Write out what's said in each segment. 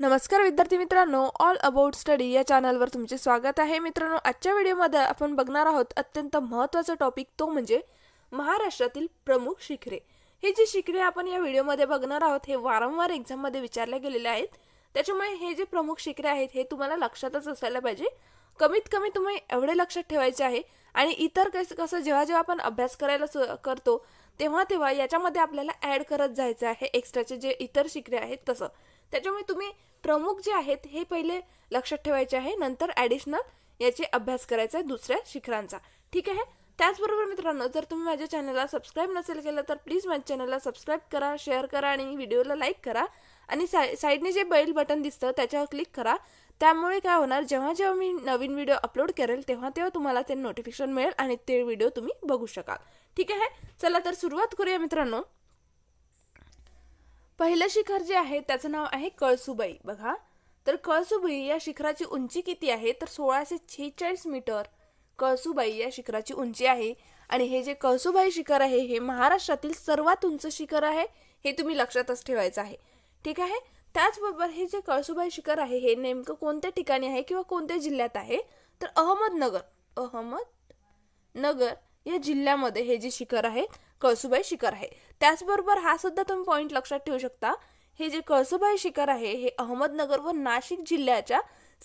नमस्कार विद्यार्थी मित्रांनो, ऑल अबाउट स्टडी या चॅनलवर तुमचे स्वागत आहे। मित्रांनो, आजच्या व्हिडिओमध्ये आपण बघणार आहोत अत्यंत महत्त्वाचा टॉपिक, तो म्हणजे महाराष्ट्रातील प्रमुख शिखरे। हे जी शिखरे आपण या व्हिडिओमध्ये बघणार आहोत हे वारंवार एग्जाम मध्ये विचारले गेलेले आहेत, त्याच्यामुळे हे जे प्रमुख शिखरे आहेत हे तुम्हाला लक्षातच असायला पाहिजे। कमीत कमी तुम्ही एवढे लक्षात ठेवायचे आहे आणि इतर कसं जेव्हा जेव्हा आपण अभ्यास करायला करतो तेव्हा तेव्हा याच्यामध्ये आपल्याला ऍड करत जायचं आहे एक्स्ट्राचे जे इतर शिखरे आहेत तसं। त्याच्यामुळे तुम्ही प्रमुख जे आहेत हे पहिले लक्षात ठेवायचे आहे, नंतर ॲडिशनल याचे अभ्यास करायचा आहे दुसऱ्या शिखरांचा, ठीक आहे। त्याचबरोबर मित्रांनो, जर तुम्ही माझ्या चॅनलला सबस्क्राइब नसेल केलं तर प्लीज माझ्या चॅनलला सबस्क्राइब करा, शेअर करा आणि व्हिडिओला लाईक करा आणि साईडने जे बेल बटन दिसतं त्याच्यावर क्लिक करा। त्यामुळे काय होणार, जेव्हा जेव्हा मी नवीन व्हिडिओ अपलोड करेल तेव्हा तेव्हा तुम्हाला ते नोटिफिकेशन मिळेल आणि ते व्हिडिओ तुम्ही बघू शकाल, ठीक आहे। चला तर सुरुवात करूया मित्रांनो। पहिले शिखर जे आहे त्याचं नाव आहे कळसूबाई। बघा तर कळसूबाई या शिखराची उंची किती आहे तर 1646 मीटर कळसूबाई या शिखराची उंची आहे। आणि हे जे कळसूबाई शिखर आहे हे महाराष्ट्रातील सर्वात उंच शिखर आहे, हे तुम्ही लक्षातच ठेवायचं आहे, ठीक आहे। त्याचबरोबर हे जे कळसूबाई शिखर आहे हे नेमकं कोणत्या ठिकाणी आहे किंवा कोणत्या जिल्ह्यात आहे तर अहमदनगर या जिल्ह्यामध्ये हे जे शिखर आहे कळसूबाई शिखर आहे। त्याचबरोबर हा सुद्धा तुम्ही पॉइंट लक्षात ठेवू शकता, हे जे कळसूबाई शिखर आहे हे अहमदनगर व नाशिक जिल्ह्याच्या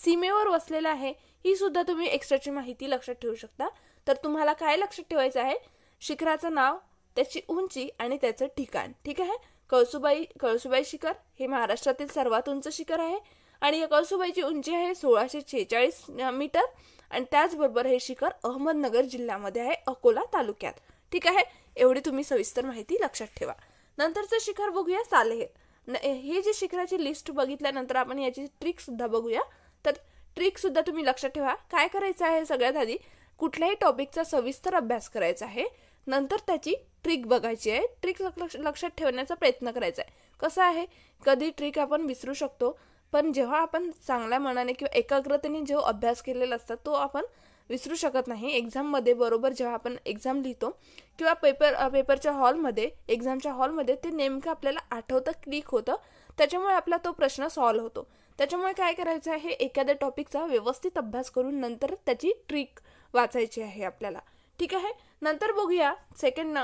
सीमेवर वसलेलं आहे, ही सुद्धा तुम्ही एक्स्ट्राची माहिती लक्षात ठेवू शकता। तर तुम्हाला काय लक्षात ठेवायचं आहे, शिखराचं नाव, त्याची उंची आणि त्याचं ठिकाण, ठीक आहे। कळसूबाई शिखर हे महाराष्ट्रातील सर्वात उंच शिखर आहे आणि या कळसूबाईची उंची आहे 1646 मीटर आणि त्याचबरोबर हे शिखर अहमदनगर जिल्ह्यामध्ये आहे, अकोला तालुक्यात, ठीक आहे। एवढी तुम्ही सविस्तर माहिती लक्षात ठेवा। नंतरचं शिखर बघूया सालहेर। हे जे शिखराची लिस्ट बघितल्यानंतर आपण याची ट्रिक सुद्धा बघूया। तर ट्रिक सुद्धा तुम्ही लक्षात ठेवा, काय करायचं आहे सगळ्यात आधी कुठल्याही टॉपिकचा सविस्तर अभ्यास करायचा आहे, नंतर त्याची ट्रिक बघायची आहे। ट्रिक लक्षात ठेवण्याचा प्रयत्न करायचा आहे। कसं आहे, कधी ट्रिक आपण विसरू शकतो पण जेव्हा आपण चांगल्या मनाने किंवा एकाग्रतेने जो अभ्यास केलेला असतो तो आपण विसरू शकत नाही एक्झाममध्ये। बरोबर, जेव्हा आपण एक्झाम लिहितो किंवा पेपरच्या हॉलमध्ये एक्झामच्या हॉलमध्ये ते नेमकं आपल्याला आठवतं, क्लिक होतं, त्याच्यामुळे आपला तो प्रश्न सॉल्व्ह होतो। त्याच्यामुळे काय करायचं आहे, एखाद्या टॉपिकचा व्यवस्थित अभ्यास करून नंतर त्याची ट्रिक वाचायची आहे आपल्याला, ठीक आहे। नंतर बघूया सेकंड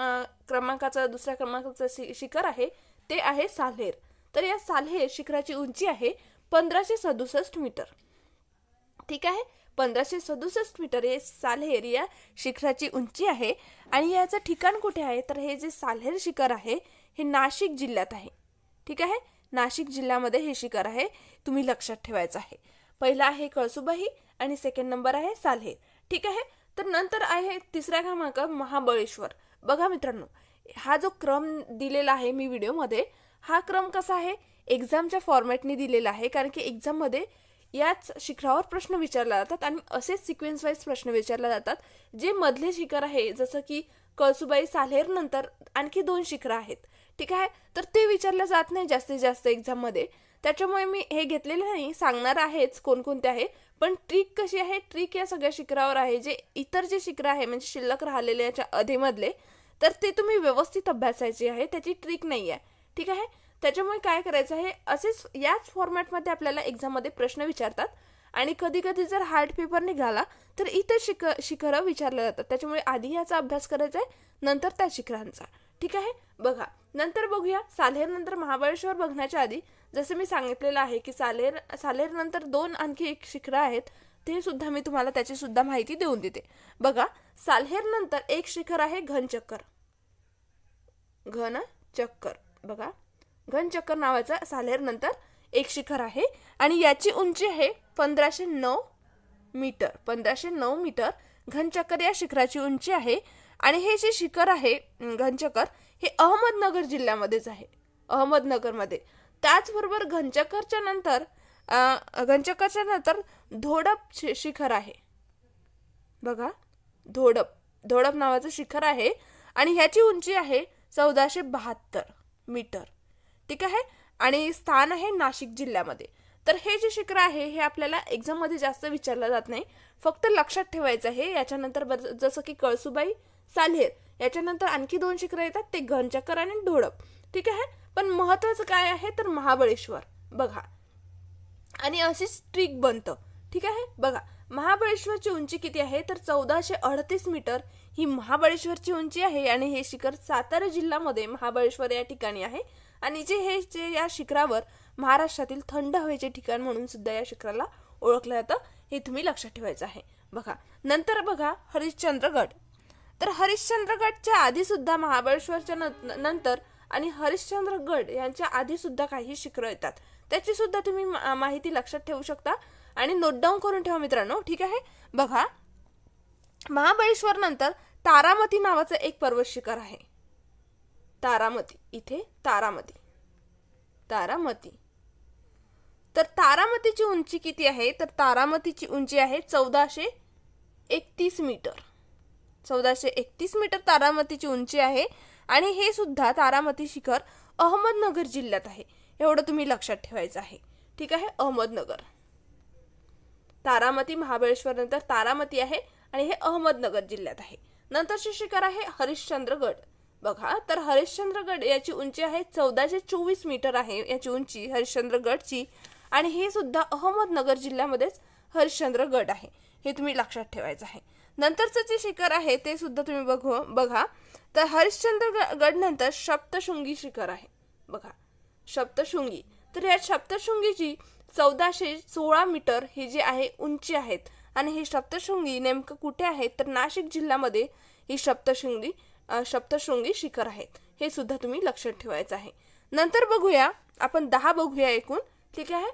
क्रमांकाचा दुसऱ्या क्रमांकाचं शिखर आहे ते आहे सालहेर। तर या सालहेर शिखराची उंची आहे 1567 मीटर, ठीक आहे। 1567 मीटर हे सालहेर या शिखराची उंची आहे आणि याचं ठिकाण कुठे आहे तर हे जे सालहेर शिखर आहे हे नाशिक जिल्ह्यात आहे, ठीक आहे। नाशिक जिल्ह्यामध्ये हे शिखर आहे, तुम्ही लक्षात ठेवायचं आहे। पहिला आहे कळसूबाई आणि सेकंड नंबर आहे सालहेर, ठीक आहे। तर नंतर आहे तिसऱ्या क्रमांक महाबळेश्वर। बघा मित्रांनो, हा जो क्रम दिलेला आहे मी व्हिडिओमध्ये, हा क्रम कसा आहे एक्झामच्या फॉर्मॅटने दिलेला आहे, कारण की एक्झाममध्ये याच शिखरावर प्रश्न विचारला जातात आणि असेच सिक्वेन्स वाईज प्रश्न विचारला जातात। जे मधले शिखर आहे जसं की कळसूबाई सालहेर नंतर आणखी 2 शिखरं आहेत, ठीक आहे, तर ते विचारलं जात नाही जास्तीत जास्त एक्झाममध्ये, त्याच्यामुळे मी हे घेतलेलं नाही, सांगणार आहेच कोणकोणते आहे। पण ट्रिक कशी आहे, ट्रिक या सगळ्या शिखरावर आहे, जे इतर जे शिखर आहे म्हणजे शिल्लक राहिलेले याच्या अधेमधले तर ते तुम्ही व्यवस्थित अभ्यासायचे आहे, त्याची ट्रिक नाही आहे, ठीक आहे। त्याच्यामुळे काय करायचं आहे, असेच याच फॉर्मॅटमध्ये आपल्याला एक्झाममध्ये प्रश्न विचारतात आणि कधी कधी जर हार्ड पेपर निघाला तर इतर शिखरं विचारल्या जातात, त्याच्यामुळे आधी याचा अभ्यास करायचा आहे नंतर त्या शिखरांचा, ठीक आहे। बघा नंतर बघूया सालहेर नंतर महाबळेश्वर। बघण्याच्या आधी जसं मी सांगितलेलं आहे की सालहेर नंतर 2 आणखी एक शिखरं आहेत, ते सुद्धा मी तुम्हाला त्याची सुद्धा माहिती देऊन देते। बघा सालहेर नंतर एक शिखर आहे घनचक्कर। बघा घनचक्कर नावाचा सालहेर नंतर एक शिखर आहे आणि याची उंची आहे 1509 मीटर। 1509 मीटर घनचक्कर या शिखराची उंची आहे आणि हे जे शिखर आहे घनचक्कर हे अहमदनगर जिल्ह्यामध्येच आहे, अहमदनगरमध्ये। त्याचबरोबर घनचक्करच्या नंतर धोड़प शिखर आहे। बघा धोड़प नावाचं शिखर आहे आणि ह्याची उंची आहे 1472 मीटर, ठीक आहे। आणि स्थान आहे नाशिक जिल्ह्यामध्ये। तर हे जे शिखर आहे हे आपल्याला एक्झाममध्ये जास्त विचारलं जात नाही, फक्त लक्षात ठेवायचं आहे। याच्यानंतर जसं की कळसूबाई सालहेर याच्यानंतर आणखी 2 शिखरं येतात, ते घनचक्कर आणि धोड़प, ठीक आहे। पण महत्त्वाचं काय आहे तर महाबळेश्वर। बघा आणि असेच ट्रिक बनतं। ठीक आहे, बघा महाबळेश्वरची उंची किती आहे तर 1438 मीटर ही महाबळेश्वरची उंची आहे आणि हे शिखर सातारा जिल्ह्यामध्ये महाबळेश्वर या ठिकाणी आहे आणि जे या शिखरावर महाराष्ट्रातील थंड हवेचे ठिकाण म्हणून सुद्धा या शिखराला ओळखलं जातं, हे तुम्ही लक्षात ठेवायचं आहे। बघा नंतर बघा हरिश्चंद्रगड, तर हरिश्चंद्रगडच्या आधी सुद्धा महाबळेश्वरच्या नंतर आणि हरिश्चंद्रगड यांच्या आधी सुद्धा काही शिखरं येतात, त्याची सुद्धा तुम्ही माहिती लक्षात ठेवू शकता आणि नोट डाऊन करून ठेवा मित्रांनो। ठीक आहे, बघा महाबळेश्वर नंतर तारामती नावाचं एक पर्वत शिखर आहे, तारामती इथे तारामती तर तारामतीची उंची किती आहे तर तारामतीची उंची आहे 1431 मीटर 1431 मीटर तारामतीची उंची आहे आणि हे सुद्धा तारामती शिखर अहमदनगर जिल्ह्यात आहे, एवढं तुम्ही लक्षात ठेवायचं आहे। ठीक आहे, अहमदनगर तारामती महाबळेश्वर नंतर तारामती आहे आणि हे अहमदनगर जिल्ह्यात आहे। नंतरचे शिखर आहे हरिश्चंद्रगड, बघा तर हरिश्चंद्रगड याची उंची आहे 1424 मीटर आहे याची उंची हरिश्चंद्रगडची आणि हे सुद्धा अहमदनगर जिल्ह्यामध्येच हरिश्चंद्रगड आहे, हे तुम्ही लक्षात ठेवायचं आहे। नंतरचं जे शिखर आहे ते सुद्धा तुम्ही बघा तर हरिश्चंद्रगड नंतर सप्तशृंगी शिखर आहे, बघा सप्तशृंगी तर या सप्तशृंगीची 1416 मीटर ही जी आहे उंची आहेत आणि ही सप्तशृंगी नेमकं कुठे आहे तर नाशिक जिल्ह्यामध्ये ही सप्तशृंगी शिखर आहेत, हे सुद्धा तुम्ही लक्षात ठेवायचं आहे। नंतर बघूया आपण 10 बघूया एकूण। ठीक आहे,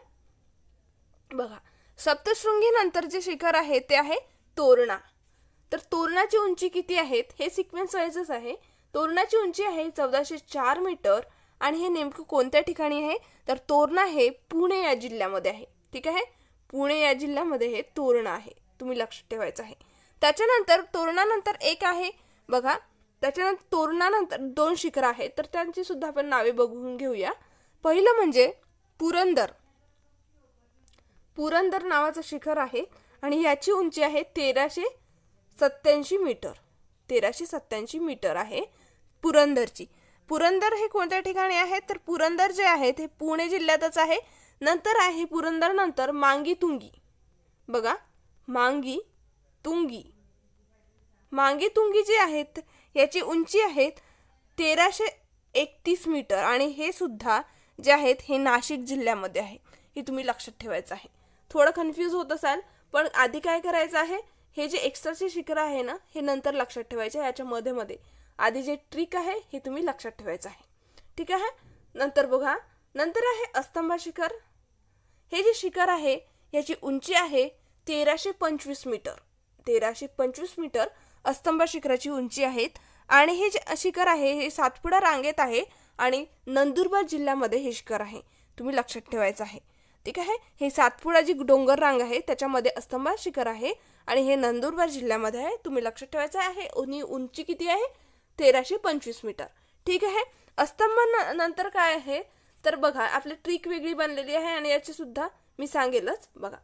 बघा सप्तशृंगी नंतर जे शिखर आहे ते आहे तोरणा, तर तोरणाची उंची किती आहेत हे सिक्वेन्स वाईजच आहे। तोरणाची उंची आहे 1404 मीटर आणि हे नेमकं कोणत्या ठिकाणी आहे तर तोरणा हे पुणे या जिल्ह्यामध्ये आहे। ठीक आहे, पुणे या जिल्ह्यामध्ये हे तोरणा आहे, तुम्ही लक्षात ठेवायचं आहे। त्याच्यानंतर तोरणानंतर एक आहे, बघा त्याच्यानंतर तोरणानंतर 2 शिखर आहेत तर त्यांची सुद्धा आपण नावे बघून घेऊया। पहिलं म्हणजे पुरंदर नावाचं शिखर आहे आणि याची उंची आहे 1387 मीटर 1387 मीटर आहे पुरंदरची। पुरंदर हे कोणत्या ठिकाणी आहे तर पुरंदर जे आहे ते पुणे जिल्ह्यातच आहे। नंतर आहे पुरंदर नंतर मांगी तुंगी जे आहेत याची उंची आहे 1331 मीटर आणि हे सुद्धा जे आहेत हे नाशिक जिल्ह्यामध्ये आहे, हे तुम्ही लक्षात ठेवायचं आहे। थोडं कन्फ्यूज होत असाल पण आधी काय करायचं आहे हे जे एक्स्ट्राचे शिखर आहे ना हे नंतर लक्षात ठेवायचे, याच्या मध्ये आधी जे ट्रिक आहे हे तुम्ही लक्षात ठेवायचं आहे। ठीक आहे, नंतर बघा नंतर आहे स्तंभ शिखर, हे जे शिखर आहे याची उंची आहे 1325 मीटर 1325 मीटर स्तंभ शिखराची उंची आहे आणि हे जे शिखर आहे हे सातपुडा रांगेत आहे आणि नंदुरबार जिल्ह्यामध्ये हे शिखर आहे, तुम्ही लक्षात ठेवायचं आहे। ठीक आहे, हे सातपुडा जी डोंगर रांग आहे त्याच्यामध्ये स्तंभ शिखर आहे आणि हे नंदुरबार जिल्ह्यामध्ये आहे, तुम्ही लक्षात ठेवायचं आहे। आणि उंची किती आहे 1325 मीटर। ठीक आहे, स्तंभ नंतर काय आहे तर बघा आपली ट्रिक वेगळी बनलेली आहे आणि याची सुद्धा मी सांगेलच। बघा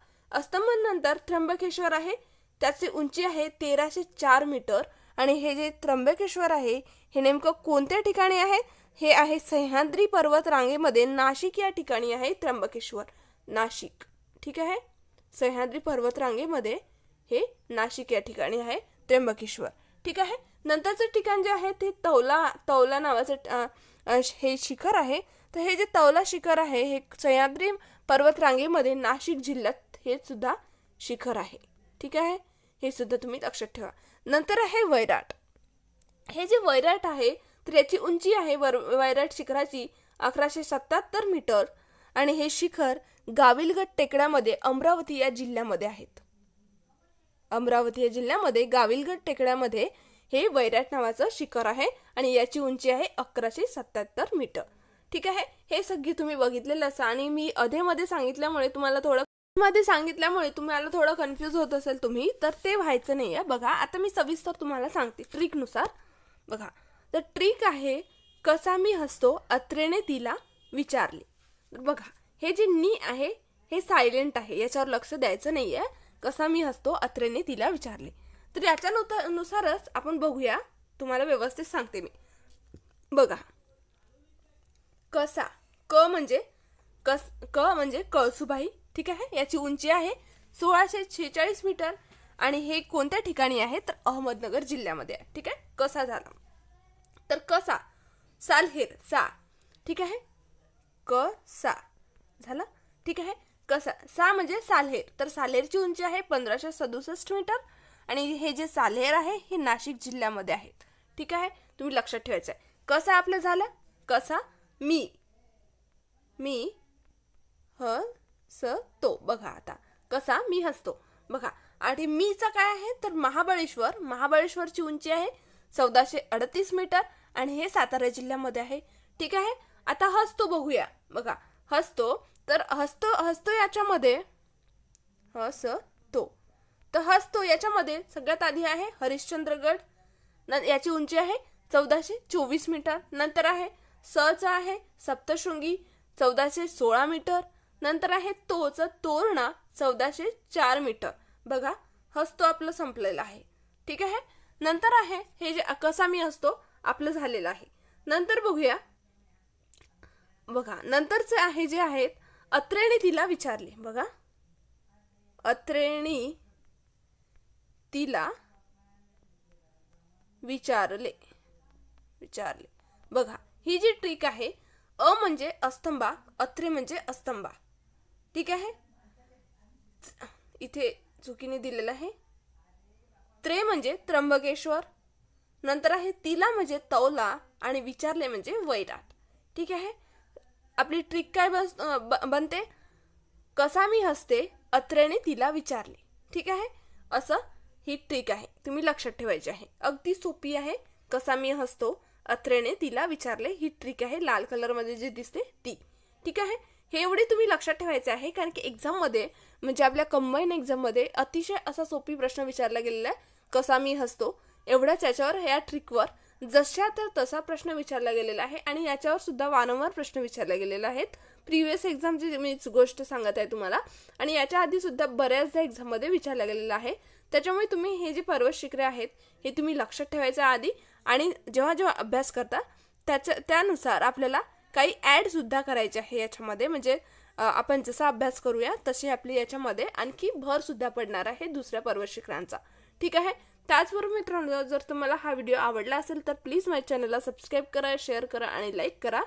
स्तंभ नंतर त्र्यंबकेश्वर आहे, त्याची उंची आहे 1304 मीटर आणि हे जे त्र्यंबकेश्वर आहे हे नेमकं कोणत्या ठिकाणी आहे हे आहे सह्याद्री पर्वत रांगेमध्ये नाशिक या ठिकाणी आहे त्र्यंबकेश्वर, नाशिक। ठीक आहे, सह्याद्री पर्वत रांगेमध्ये हे नाशिक या ठिकाणी आहे त्र्यंबकेश्वर। ठीक आहे, नंतरचं ठिकाण जे आहे ते तौला नावाचं हे शिखर आहे, तर हे जे तौला शिखर आहे हे सह्याद्री पर्वत रांगेमध्ये नाशिक जिल्ह्यात हे सुद्धा शिखर आहे। ठीक आहे, हे सुद्धा तुम्ही लक्षात ठेवा। नंतर आहे वैराट, हे जे वैराट आहे तर याची उंची आहे वैराट शिखराची 1177 मीटर आणि हे शिखर गाविलगड टेकड्यामध्ये अमरावती या जिल्ह्यामध्ये आहेत, अमरावती या जिल्ह्यामध्ये गाविलगड टेकड्यामध्ये हे वैराट नावाचं शिखर आहे आणि याची उंची आहे 1177 मीटर। ठीक आहे, हे सगळी तुम्ही बघितलेलं असा आणि मी अधेमध्ये सांगितल्यामुळे तुम्हाला थोडं कन्फ्यूज होत असेल तुम्ही, तर ते व्हायचं नाही आहे। बघा आता मी सविस्तर तुम्हाला सांगते ट्रिकनुसार। बघा तर ट्रिक आहे कसा मी हसतो अत्रेने तिला विचारले, तर बघा हे जे नी आहे हे सायलेंट आहे, याच्यावर लक्ष द्यायचं नाही आहे। कसा मी हसतो अत्रेने तिला विचारले, तर याच्यानुसारच आपण बघूया, तुम्हाला व्यवस्थित सांगते मी। बघा कसा क म्हणजे कळसूबाई, ठीक है, याची उंची आहे 1646 मीटर आणि हे कोणत्या ठिकाणी आहे तर अहमदनगर जिल्ह्यामध्ये आहे। ठीक आहे, कसा झाला तर कसा सालहेर सा, ठीक आहे कसा झाला, ठीक आहे कसा सा म्हणजे सालहेर, तर सालहेरची उंची आहे 1567 मीटर आणि हे जे सालहेर आहे हे नाशिक जिल्ह्यामध्ये आहे। ठीक आहे, तुम्ही लक्षात ठेवायचं आहे। कसा आपलं झालं कसा मी मी हसतो, बघा आता कसा मी हसतो बघा। आणि मीचा काय आहे तर महाबळेश्वर, महाबळेश्वरची उंची आहे 1438 मीटर आणि हे सातारा जिल्ह्यामध्ये आहे। ठीक आहे, आता हसतो बघूया बघा, हसतो तर हसतो हसतो याच्यामध्ये हसतो तर हसतो याच्यामध्ये सगळ्यात आधी आहे हरिश्चंद्रगड, याची उंची आहे 1424 मीटर, नंतर आहे सचा आहे सप्तशृंगी 1416 मीटर, नंतर आहे तोचं तोरणा 1404 मीटर, बघा हसतो आपलं संपलेलं आहे। ठीक आहे, नंतर आहे हे जे कसा मी हसतो आपलं झालेलं आहे। नंतर बघूया बघा, नंतरचे आहे जे आहेत अत्रेणी तिला विचारले, बघा अत्रेणी तिला विचारले विचारले बघा, ही जी ट्रिक आहे अ म्हणजे अस्तंभा, अत्रे म्हणजे अस्तंभा। ठीक आहे, इथे चुकीने दिलेलं आहे त्रे म्हणजे त्र्यंबकेश्वर, नंतर आहे तिला म्हणजे तौला आणि विचारले म्हणजे वैराट। ठीक आहे, आपली ट्रिक काय बनते कसा मी हसते अत्रेने तिला विचारले। ठीक आहे, असं ही ट्रिक आहे, तुम्ही लक्षात ठेवायची आहे, अगदी सोपी आहे। कसा मी हसतो अत्रेने तिला विचारले ही ट्रिक आहे, लाल कलर मध्ये जी दिसते ती। ठीक आहे, हे एवढे तुम्ही लक्षात ठेवायचे आहे, कारण की एक्झाम मध्ये म्हणजे आपल्या कंबाईन एक्झाम मध्ये अतिशय असा सोपी प्रश्न विचारला गेलेला आहे कसा मी हसतो एवढ्याच, याच्यावर ह्या ट्रिकवर जशा तर तसा प्रश्न विचारला गेलेला आहे आणि याच्यावर सुद्धा वारंवार प्रश्न विचारला गेलेला आहेत। प्रिव्हियस एक्झामची मी गोष्ट सांगत आहे तुम्हाला आणि याच्या आधी सुद्धा बऱ्याचदा एक्झाममध्ये विचारला गेलेला आहे, त्याच्यामुळे तुम्ही हे जे पर्वत शिखरे आहेत हे तुम्ही लक्षात ठेवायचं आधी, आणि जेव्हा जेव्हा अभ्यास करता त्याच्या त्यानुसार आपल्याला काही ॲडसुद्धा करायचे आहे याच्यामध्ये, म्हणजे आपण जसा अभ्यास करूया तशी आपली याच्यामध्ये आणखी भरसुद्धा पडणार आहे दुसऱ्या पर्वत शिखरांचा। ठीक आहे, त्याचबरोबर मित्रांनो जर तुम्हाला हा व्हिडिओ आवडला असेल तर प्लीज माझ्या चॅनलला सबस्क्राईब करा, शेअर करा आणि लाईक करा।